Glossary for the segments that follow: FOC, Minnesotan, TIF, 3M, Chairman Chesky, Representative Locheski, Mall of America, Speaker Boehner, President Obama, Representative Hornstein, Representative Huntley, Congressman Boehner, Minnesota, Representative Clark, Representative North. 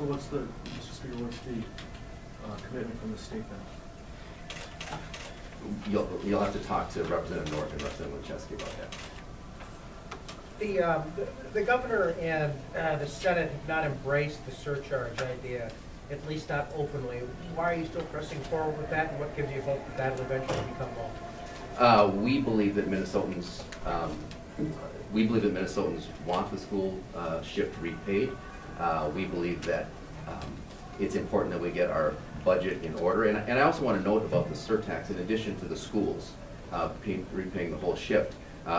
So what's the, Mr. Speaker, what's the commitment from the state now? You'll have to talk to Representative North and Representative Locheski about that. The governor and the Senate have not embraced the surcharge idea, at least not openly. Why are you still pressing forward with that, and what gives you hope that that will eventually become law? We believe that Minnesotans want the school shift repaid. We believe that it's important that we get our budget in order. And I also want to note about the surtax, in addition to the schools repaying the whole shift.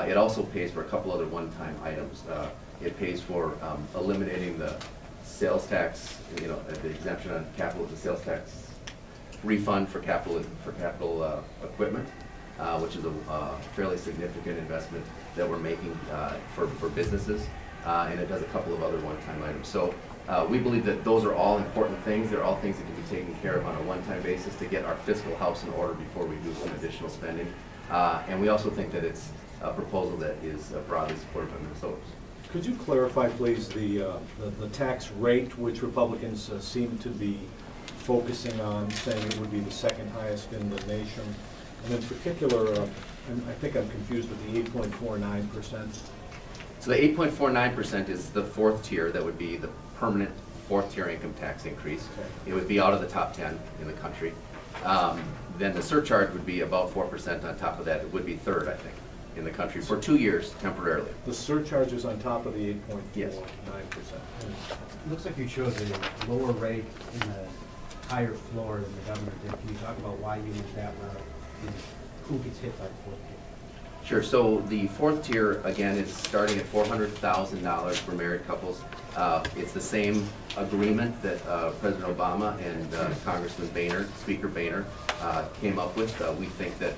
It also pays for a couple other one-time items. It pays for eliminating the sales tax, you know, the exemption on capital, the sales tax refund for capital equipment, which is a fairly significant investment that we're making for businesses, and it does a couple of other one-time items. So we believe that those are all important things. They're all things that can be taken care of on a one-time basis to get our fiscal house in order before we do some additional spending. And we also think that it's a proposal that is broadly supported by Minnesotans. Could you clarify, please, the tax rate, which Republicans seem to be focusing on, saying it would be the second highest in the nation, and in particular, and I think I'm confused with the 8.49%. So the 8.49% is the fourth tier. That would be the permanent fourth tier income tax increase. Okay. It would be out of the top 10 in the country. Then the surcharge would be about 4% on top of that. It would be third, I think, in the country for 2 years temporarily. The surcharge is on top of the 8.49%. Yes. It looks like you chose a lower rate and a higher floor than the governor did. Can you talk about why you went that route and who gets hit by the fourth tier? Sure. So the fourth tier, again, is starting at $400,000 for married couples. It's the same agreement that President Obama and Congressman Boehner, Speaker Boehner, came up with. We think that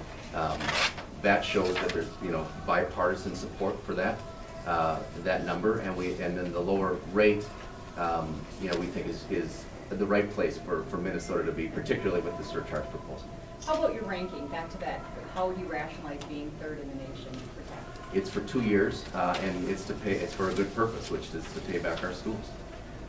that shows that there's, you know, bipartisan support for that that number, and then the lower rate, you know, we think is the right place for Minnesota to be, particularly with the surcharge proposal. How about your ranking? Back to that, how would you rationalize being third in the nation for taxes? It's for 2 years, and it's to pay. It's for a good purpose, which is to pay back our schools.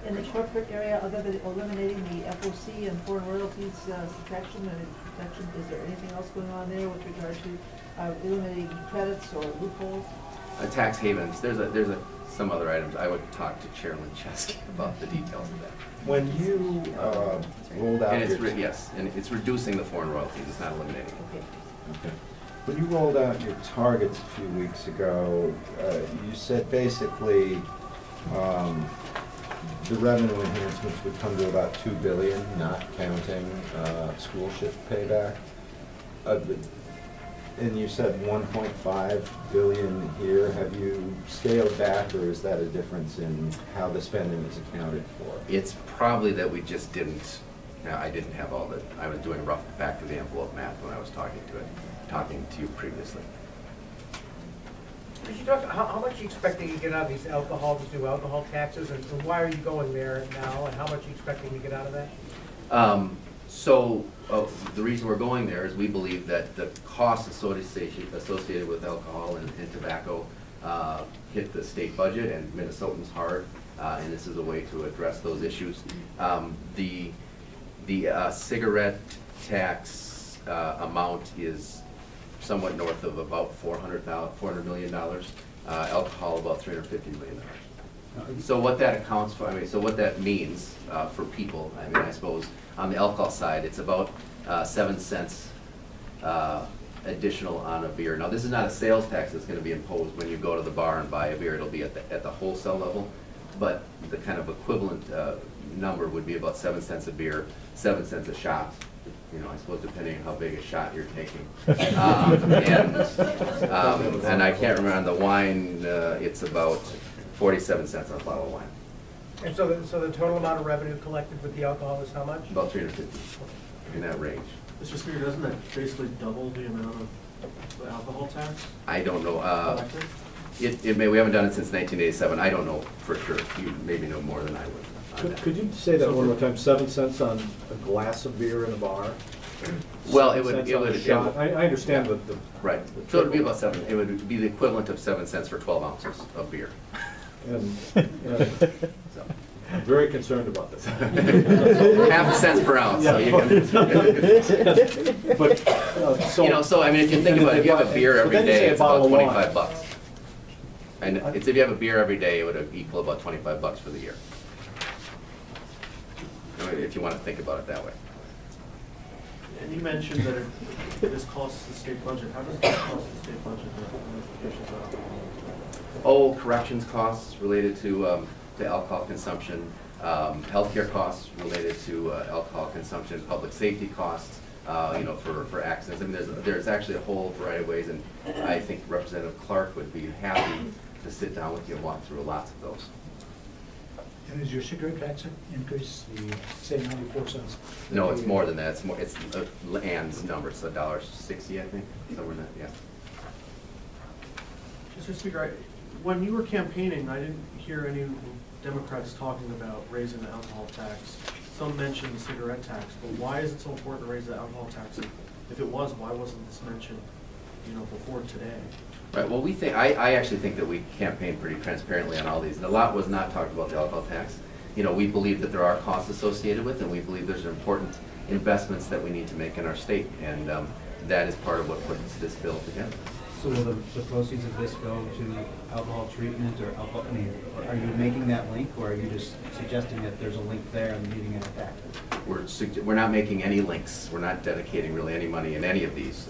In the corporate area, other than eliminating the FOC and foreign royalties subtraction and protection, is there anything else going on there with regard to eliminating credits or loopholes? Tax havens. There's some other items. I would talk to Chairman Chesky about the details of that. When you rolled out, and your yes, and it's reducing the foreign royalties. It's not eliminating. Okay. Okay. When you rolled out your targets a few weeks ago, you said basically, the revenue enhancements would come to about $2 billion, not counting school shift payback. And you said $1.5 billion here. Have you scaled back, or is that a difference in how the spending is accounted for? It's probably that we just didn't. Now, I didn't have all the. I was doing rough back of the envelope math when I was talking to you previously. Could you talk, how much you expecting to get out of these new alcohol taxes, and why are you going there now, and how much you expecting to get out of that? So the reason we're going there is we believe that the costs associated with alcohol and tobacco hit the state budget and Minnesotans hard, and this is a way to address those issues. The cigarette tax amount is somewhat north of about $400 million, alcohol about $350 million. So what that accounts for, I mean, so what that means for people, I mean, I suppose on the alcohol side, it's about 7 cents additional on a beer. Now, this is not a sales tax that's going to be imposed when you go to the bar and buy a beer. It'll be at the wholesale level, but the kind of equivalent number would be about 7 cents a beer, 7 cents a shot. You know, I suppose depending on how big a shot you're taking, and I can't remember on the wine. It's about 47 cents on a bottle of wine. And so the total amount of revenue collected with the alcohol is how much? About 350, in that range. Mr. Speaker, doesn't that basically double the amount of the alcohol tax? I don't know. It may. We haven't done it since 1987. I don't know for sure. You maybe know more than I would. Could you say that one more time? 7 cents on a glass of beer in a bar. Well, it would. I understand that. Yeah. Right. So it would be about seven. It would be the equivalent of 7 cents for 12 ounces of beer. And, so. I'm very concerned about this. ½ a cent per ounce. Yeah. So you can but, so, you know, so I mean, if you think about it, if you have a beer every day, it's about $25. And it's if you have a beer every day, it would equal about $25 for the year. If you want to think about it that way. And you mentioned that this costs the state budget. How does this cost the state budget? Oh, corrections costs related to alcohol consumption, healthcare costs related to alcohol consumption, public safety costs, you know, for accidents. I mean, there's actually a whole variety of ways, and I think Representative Clark would be happy to sit down with you and walk through lots of those. And is your cigarette tax increase the same 94 cents? No, it's more than that. It's more. It's Ann's number. It's $1.60, I think, somewhere in that. Yeah. Mr. Speaker, when you were campaigning, I didn't hear any Democrats talking about raising the alcohol tax. Some mentioned the cigarette tax, but why is it so important to raise the alcohol tax? If it was, why wasn't this mentioned, you know, before today? Right. Well, we think I actually think that we campaigned pretty transparently on all these, and a lot was not talked about the alcohol tax. You know, we believe that there are costs associated with, and we believe there's important investments that we need to make in our state, and that is part of what puts this bill together. So will the proceeds of this go to alcohol treatment or alcohol? I mean, are you making that link, or are you just suggesting that there's a link there and leading it back? We're not making any links. We're not dedicating really any money in any of these.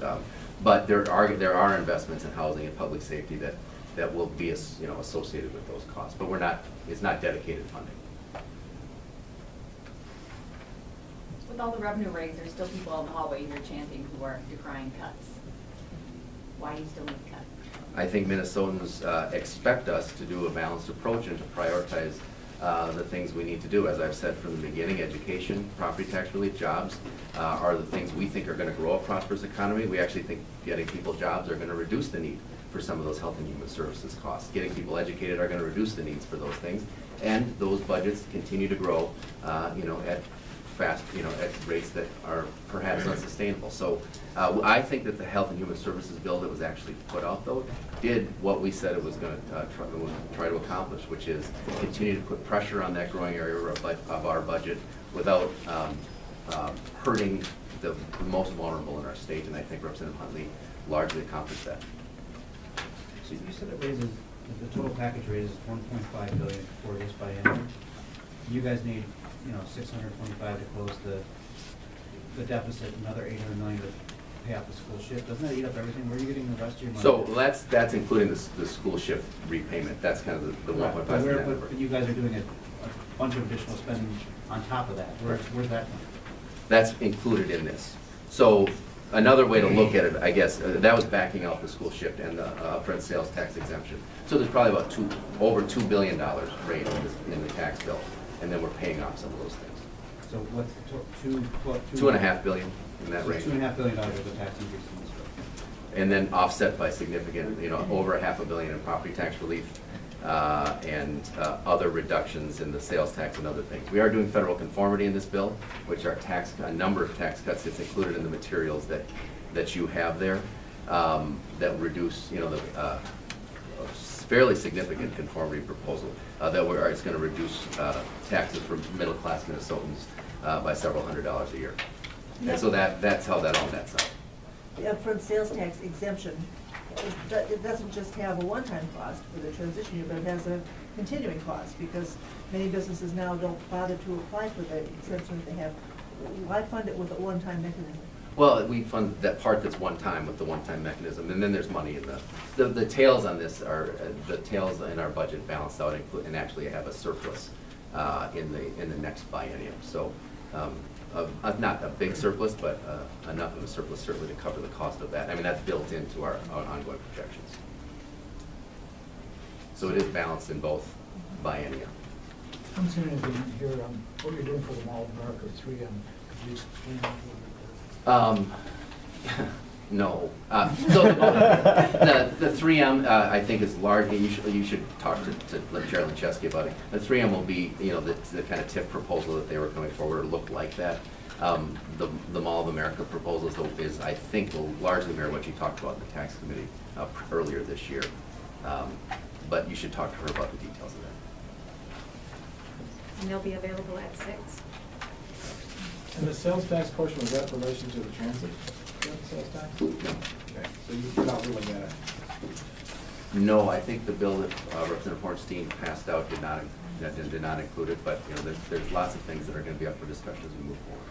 But there are investments in housing and public safety that will be, you know, associated with those costs. But we're not, it's not dedicated funding. With all the revenue raise, there's still people out in the hallway who are chanting, who are decrying cuts. Why do you still make cuts? I think Minnesotans expect us to do a balanced approach and to prioritize the things we need to do. As I've said from the beginning, education, property tax relief, jobs are the things we think are going to grow a prosperous economy. We actually think getting people jobs are going to reduce the need for some of those health and human services costs. Getting people educated are going to reduce the needs for those things, and those budgets continue to grow, you know, at fast, you know, at rates that are perhaps unsustainable. So I think that the health and human services bill that was actually put out, though, did what we said it was going to try to accomplish, which is continue to put pressure on that growing area of our budget without hurting the most vulnerable in our state. And I think Representative Huntley largely accomplished that. So you said it raises, the total package raises $1.5 billion for this biennium. You guys need, you know, 625 to close the deficit, another 800 million to pay off the school shift. Doesn't that eat up everything? Where are you getting the rest of your money? So that's including the school shift repayment. That's kind of the 1.5. But you guys are doing a bunch of additional spending on top of that. Where's that money? That's included in this. So another way to look at it, I guess, that was backing out the school shift and the upfront sales tax exemption. So there's probably about over $2 billion rate in the tax bill, and then we're paying off some of those things. So what's the two and a half billion in that range? $2.5 billion of tax increase in this bill, and then offset by significant, you know, over $0.5 billion in property tax relief and other reductions in the sales tax and other things. We are doing federal conformity in this bill, which are a number of tax cuts. It's included in the materials that you have there that reduce, you know, the fairly significant conformity proposal it's going to reduce taxes for middle-class Minnesotans by several $100s a year. Yep. And so that's how that all nets out. The upfront sales tax exemption, it doesn't just have a one-time cost for the transition year, but it has a continuing cost because many businesses now don't bother to apply for the exemption that they have. Why fund it with a one-time mechanism? Well, we fund that part that's one time with the one-time mechanism, and then there's money in the tails on this are the tails in our budget balanced out and actually have a surplus in the next biennium. So not a big surplus, but enough of a surplus certainly to cover the cost of that. I mean, that's built into our ongoing projections. So it is balanced in both biennium. I'm sorry, I didn't hear what you're doing for the Mall of America 3M. Could you explain that? No. So the 3M I think is largely. You should talk to Chairman Chesky about it. The 3M will be, you know, the kind of TIF proposal that they were coming forward looked like that. The Mall of America proposal is, I think, will largely mirror what you talked about in the tax committee earlier this year. But you should talk to her about the details of that. and they'll be available at 6. And the sales tax portion, was that in relation to the transit sales tax? No. Okay, so you're not ruling that out? No, I think the bill that Representative Hornstein passed out did not include it, but you know, there's lots of things that are going to be up for discussion as we move forward.